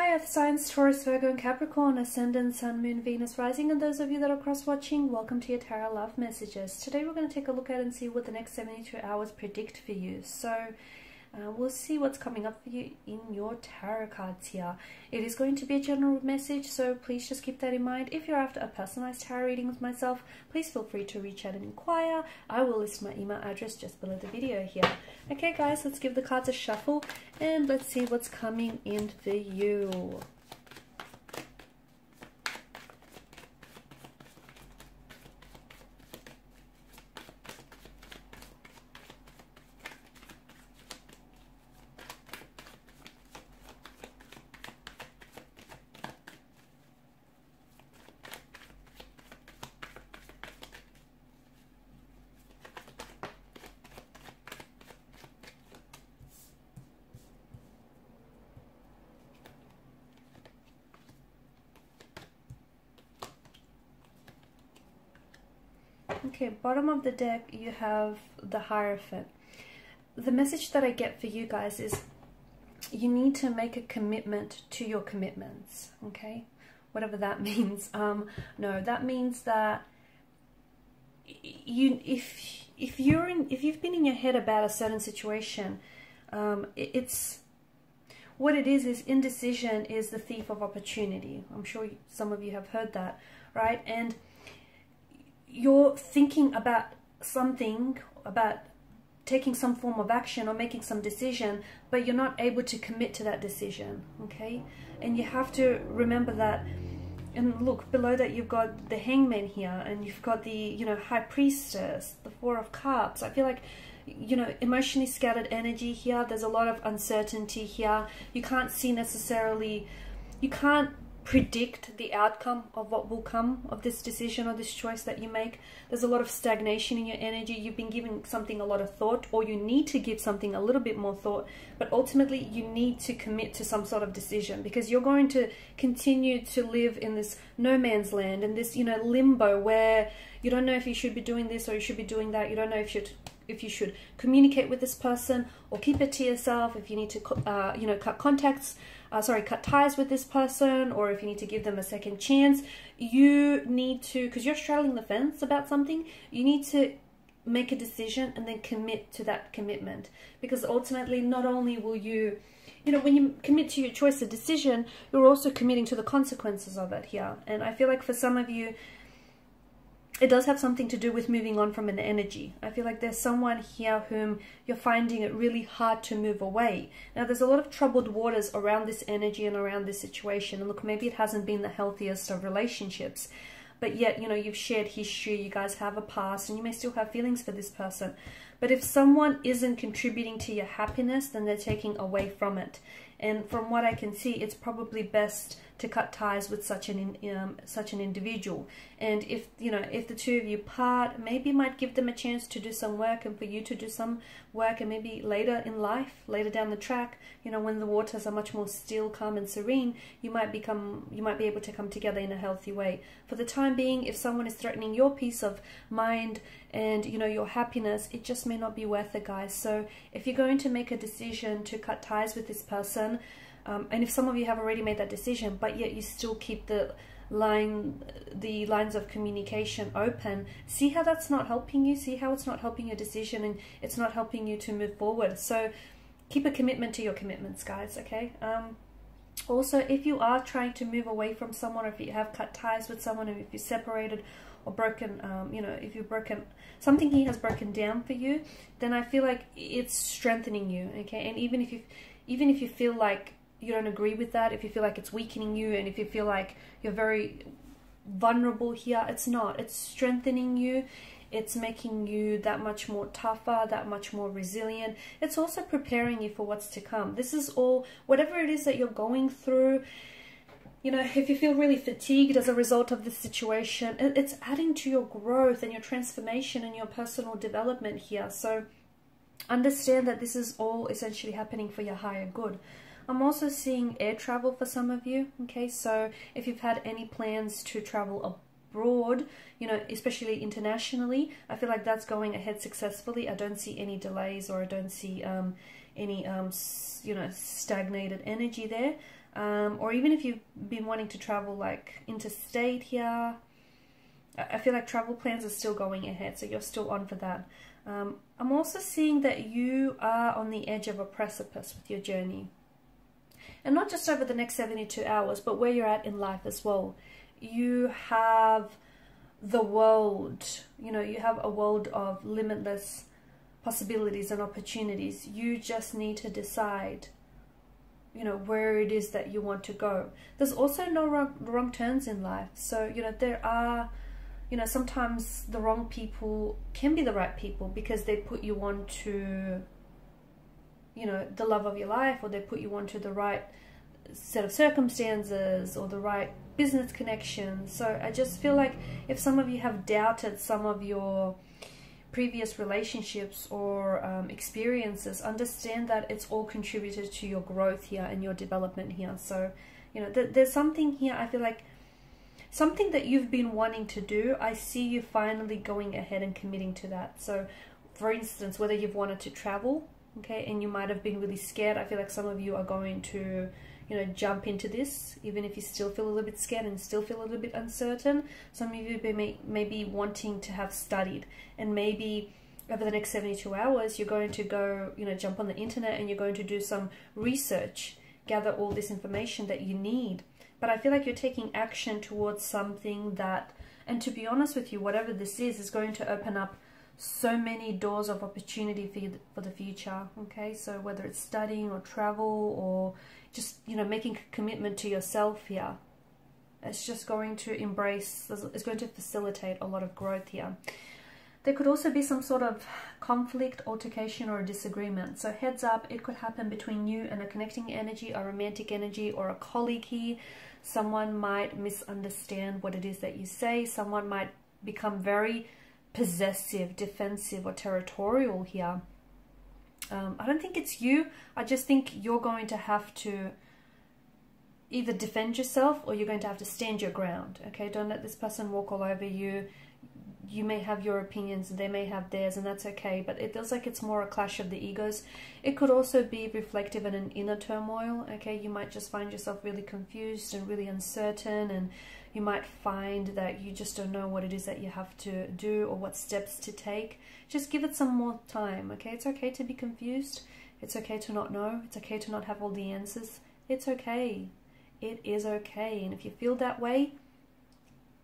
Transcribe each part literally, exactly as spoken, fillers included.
Hi Earth signs, Taurus, Virgo and Capricorn, Ascendant, Sun, Moon, Venus, Rising, and those of you that are cross-watching, welcome to your Tarot Love Messages. Today we're going to take a look at and see what the next seventy-two hours predict for you. So uh, we'll see what's coming up for you in your tarot cards here. It is going to be a general message, so please just keep that in mind. If you're after a personalized tarot reading with myself, please feel free to reach out and inquire. I will list my email address just below the video here. Okay guys, let's give the cards a shuffle. And let's see what's coming in for you. Okay, bottom of the deck, you have the Hierophant. The message that I get for you guys is you need to make a commitment to your commitments, okay? Whatever that means. Um, no, that means that you, if if you're in, if you've been in your head about a certain situation, um, it, it's what it is is indecision is the thief of opportunity. I'm sure some of you have heard that, right? And you're thinking about something, about taking some form of action or making some decision, but you're not able to commit to that decision, okay? And you have to remember that. And look, below that you've got the Hangman here, and you've got the, you know, High Priestess, the Four of Cups. I feel like, you know, emotionally scattered energy here. There's a lot of uncertainty here. You can't see necessarily, you can't predict the outcome of what will come of this decision or this choice that you make. There's a lot of stagnation in your energy. You've been giving something a lot of thought, or you need to give something a little bit more thought, but ultimately you need to commit to some sort of decision, because you're going to continue to live in this no man's land, in this, you know, limbo where you don't know if you should be doing this or you should be doing that. You don't know if you're if you should communicate with this person or keep it to yourself, if you need to, uh, you know, cut contacts, uh, sorry, cut ties with this person, or if you need to give them a second chance. You need to, because you're straddling the fence about something, you need to make a decision and then commit to that commitment. Because ultimately, not only will you, you know, when you commit to your choice of decision, you're also committing to the consequences of it here. And I feel like for some of you, it does have something to do with moving on from an energy. I feel like there's someone here whom you're finding it really hard to move away. Now, there's a lot of troubled waters around this energy and around this situation. And look, maybe it hasn't been the healthiest of relationships, but yet, you know, you've shared history, you guys have a past, and you may still have feelings for this person. But if someone isn't contributing to your happiness, then they're taking away from it. And from what I can see, it's probably best to cut ties with such an um, such an individual. And if, you know, if the two of you part, maybe might give them a chance to do some work, and for you to do some work, and maybe later in life, later down the track, you know, when the waters are much more still, calm and serene, you might become you might be able to come together in a healthy way. For the time being, if someone is threatening your peace of mind and, you know, your happiness, it just may not be worth it, guys. So if you're going to make a decision to cut ties with this person, Um, and if some of you have already made that decision, but yet you still keep the line, the lines of communication open, see how that's not helping you, see how it's not helping your decision, and it's not helping you to move forward. So keep a commitment to your commitments, guys, okay? Um, also, if you are trying to move away from someone, or if you have cut ties with someone, or if you're separated or broken, um, you know, if you've broken, something he has broken down for you, then I feel like it's strengthening you, okay? And even if you, even if you feel like you don't agree with that, if you feel like it's weakening you, and if you feel like you're very vulnerable here, it's not. It's strengthening you. It's making you that much more tougher, that much more resilient. It's also preparing you for what's to come. This is all, whatever it is that you're going through, you know, if you feel really fatigued as a result of this situation, it's adding to your growth and your transformation and your personal development here. So understand that this is all essentially happening for your higher good. I'm also seeing air travel for some of you, okay? So if you've had any plans to travel abroad, you know, especially internationally, I feel like that's going ahead successfully. I don't see any delays, or I don't see um, any, um, you know, stagnated energy there. Um, or even if you've been wanting to travel like interstate here, I feel like travel plans are still going ahead, so you're still on for that. Um, I'm also seeing that you are on the edge of a precipice with your journey. And not just over the next seventy-two hours, but where you're at in life as well. You have the world, you know, you have a world of limitless possibilities and opportunities. You just need to decide, you know, where it is that you want to go. There's also no wrong, wrong turns in life. So, you know, there are, you know, sometimes the wrong people can be the right people because they put you on to, you know, the love of your life, or they put you on to the right set of circumstances or the right business connections. So I just feel like if some of you have doubted some of your previous relationships or um, experiences, understand that it's all contributed to your growth here and your development here. So, you know, th there's something here, I feel like, something that you've been wanting to do. I see you finally going ahead and committing to that. So, for instance, whether you've wanted to travel, okay, and you might have been really scared, I feel like some of you are going to, you know, jump into this, even if you still feel a little bit scared and still feel a little bit uncertain. Some of you may, may be wanting to have studied, and maybe over the next seventy-two hours, you're going to go, you know, jump on the internet and you're going to do some research, gather all this information that you need. But I feel like you're taking action towards something that, and to be honest with you, whatever this is, is going to open up so many doors of opportunity for you for the future, okay? So whether it's studying or travel or just, you know, making a commitment to yourself here, it's just going to embrace, it's going to facilitate a lot of growth here. There could also be some sort of conflict, altercation, or a disagreement. So heads up, it could happen between you and a connecting energy, a romantic energy, or a colleague here. Someone might misunderstand what it is that you say. Someone might become very possessive, defensive, or territorial here. Um, I don't think it's you. I just think you're going to have to either defend yourself or you're going to have to stand your ground. Okay, don't let this person walk all over you. You may have your opinions, they may have theirs, and that's okay, but it feels like it's more a clash of the egos. It could also be reflective in an inner turmoil, okay? You might just find yourself really confused and really uncertain, and you might find that you just don't know what it is that you have to do or what steps to take. Just give it some more time, okay? It's okay to be confused. It's okay to not know. It's okay to not have all the answers. It's okay. It is okay, and if you feel that way,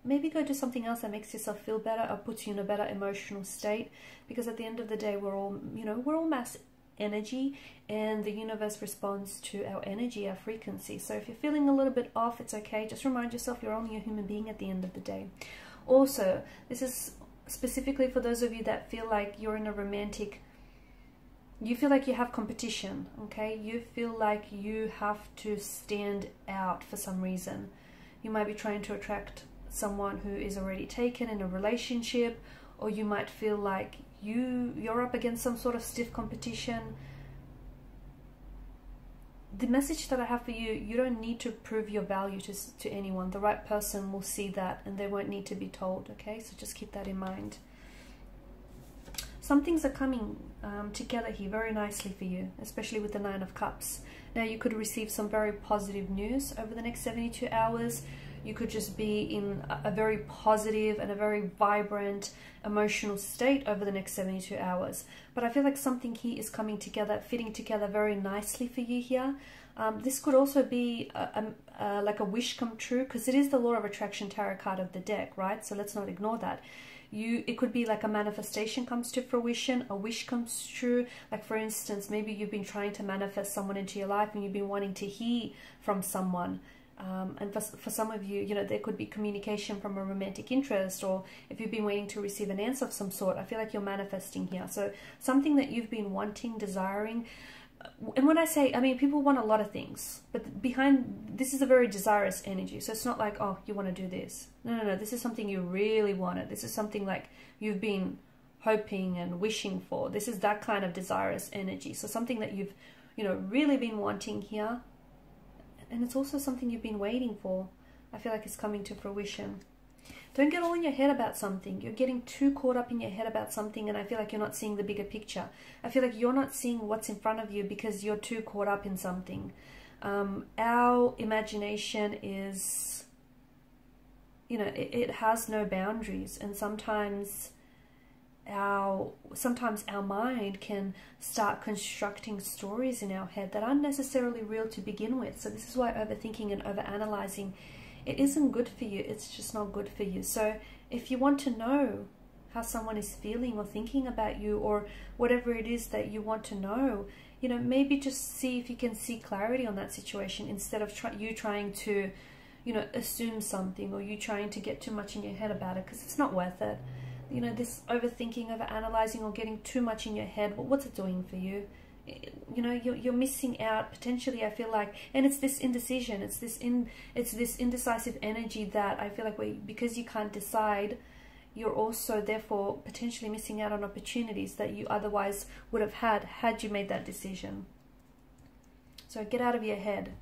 maybe go do something else that makes yourself feel better or puts you in a better emotional state, because at the end of the day, we're all, you know, we're all mass energy, and the universe responds to our energy, our frequency. So if you're feeling a little bit off, it's okay. Just remind yourself you're only a human being at the end of the day. Also, this is specifically for those of you that feel like you're in a romantic, you feel like you have competition, okay? You feel like you have to stand out for some reason. You might be trying to attract someone who is already taken in a relationship, or you might feel like you you're up against some sort of stiff competition. The message that I have for you, you don't need to prove your value to, to anyone. The right person will see that and they won't need to be told, okay? So just keep that in mind. Some things are coming um, together here very nicely for you, especially with the Nine of Cups. Now, you could receive some very positive news over the next seventy-two hours. You could just be in a very positive and a very vibrant emotional state over the next seventy-two hours. But I feel like something here is coming together, fitting together very nicely for you here. Um, this could also be a, a, a, like a wish come true, because it is the Law of Attraction tarot card of the deck, right? So let's not ignore that. You, it could be like a manifestation comes to fruition, a wish comes true. Like, for instance, maybe you've been trying to manifest someone into your life and you've been wanting to hear from someone. Um, and for, for some of you, you know, there could be communication from a romantic interest, or if you've been waiting to receive an answer of some sort, I feel like you're manifesting here. So something that you've been wanting, desiring. And when I say, I mean, people want a lot of things, but behind, this is a very desirous energy. So it's not like, oh, you want to do this. No, no, no. This is something you really wanted. This is something like you've been hoping and wishing for. This is that kind of desirous energy. So something that you've, you know, really been wanting here. And it's also something you've been waiting for. I feel like it's coming to fruition. Don't get all in your head about something. You're getting too caught up in your head about something, and I feel like you're not seeing the bigger picture. I feel like you're not seeing what's in front of you because you're too caught up in something. Um, our imagination is, you know, it, it has no boundaries, and sometimes our sometimes our mind can start constructing stories in our head that aren't necessarily real to begin with. So this is why overthinking and overanalyzing, it isn't good for you. It's just not good for you. So if you want to know how someone is feeling or thinking about you, or whatever it is that you want to know, you know, maybe just see if you can see clarity on that situation, instead of try you trying to, you know, assume something, or you trying to get too much in your head about it, because it's not worth it. You know, this overthinking, overanalyzing, or getting too much in your head, well, what's it doing for you? You know, you're, you're missing out potentially, I feel like. And it's this indecision, it's this in it's this indecisive energy that I feel like we, because you can't decide, you're also therefore potentially missing out on opportunities that you otherwise would have had, had you made that decision. So get out of your head.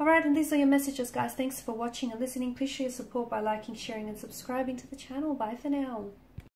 Alright, and these are your messages, guys. Thanks for watching and listening. Please show your support by liking, sharing, and subscribing to the channel. Bye for now.